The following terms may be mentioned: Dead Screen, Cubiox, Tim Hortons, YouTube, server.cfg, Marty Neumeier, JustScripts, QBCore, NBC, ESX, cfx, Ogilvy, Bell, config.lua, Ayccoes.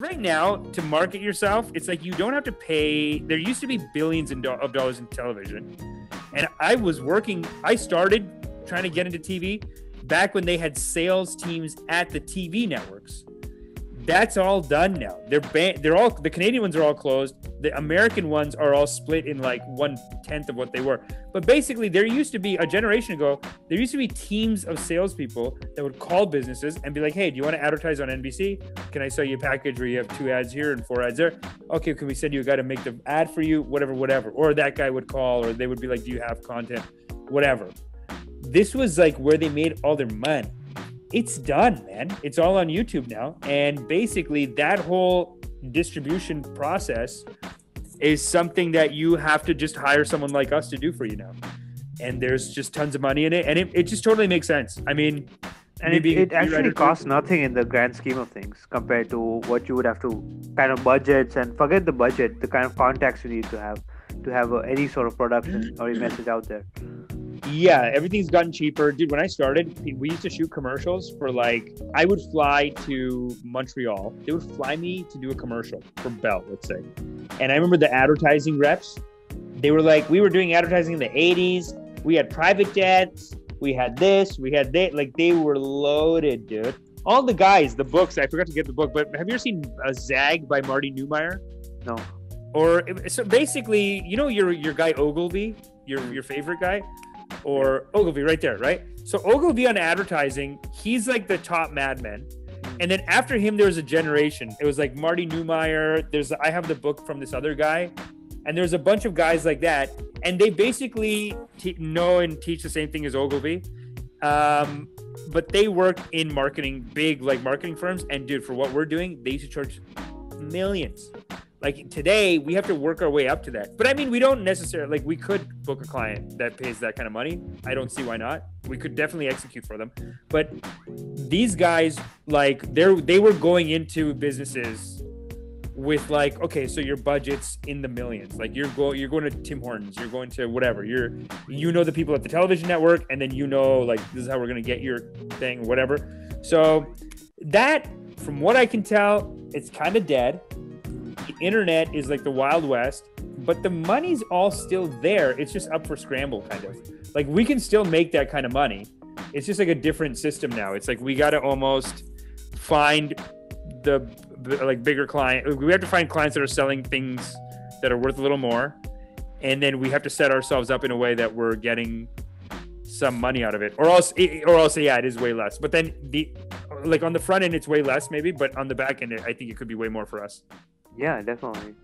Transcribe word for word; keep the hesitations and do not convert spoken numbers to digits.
Right now, to market yourself, it's like you don't have to pay. There used to be billions of dollars in television. And I was working, I started trying to get into T V back when they had sales teams at the T V networks. That's all done now. They're ban- they're all, the Canadian ones are all closed. The American ones are all split in like one tenth of what they were. But basically, there used to be, a generation ago, there used to be teams of salespeople that would call businesses and be like, hey, do you want to advertise on N B C? Can I sell you a package where you have two ads here and four ads there? Okay, can we send you a guy to make the ad for you? Whatever, whatever. Or that guy would call, or they would be like, do you have content? Whatever. This was like where they made all their money. It's done, man. It's all on YouTube now. And basically that whole distribution process is something that you have to just hire someone like us to do for you now. And there's just tons of money in it. And it, it just totally makes sense. I mean, and it, it actually costs nothing in the grand scheme of things compared to what you would have to kind of budgets and forget the budget, the kind of contacts you need to have to have any sort of production or a message out there. Yeah, everything's gotten cheaper. Dude, when I started, we used to shoot commercials for like, I would fly to Montreal. They would fly me to do a commercial for Bell, let's say. And I remember the advertising reps, they were like, we were doing advertising in the eighties. We had private jets. We had this, we had that. Like they were loaded, dude. All the guys, the books, I forgot to get the book, but have you ever seen a Zag by Marty Neumeier? No. Or so basically, you know, your, your guy Ogilvy, your, your favorite guy? Or Ogilvy right there, right? So Ogilvy on advertising, he's like the top madman. And then after him, there was a generation. It was like Marty Neumeier. There's, I have the book from this other guy. And there's a bunch of guys like that. And they basically te- know and teach the same thing as Ogilvy. Um, but they work in marketing, big like marketing firms. And dude, for what we're doing, they used to charge millions. Like today, we have to work our way up to that. But I mean, we don't necessarily, like we could book a client that pays that kind of money. I don't see why not. We could definitely execute for them. But these guys, like they're, they were going into businesses with like, okay, so your budget's in the millions. Like you're going, you're going to Tim Hortons, you're going to whatever. You're, you know the people at the television network, and then you know like, this is how we're going to get your thing, whatever. So that, from what I can tell, it's kind of dead. The internet is like the Wild West, but the money's all still there. It's just up for scramble, kind of. Like we can still make that kind of money. It's just like a different system now. It's like we got to almost find the like bigger client. We have to find clients that are selling things that are worth a little more, and then we have to set ourselves up in a way that we're getting some money out of it, or else, or else, yeah, it is way less. But then the like on the front end, it's way less maybe, but on the back end, I think it could be way more for us. Yeah, definitely.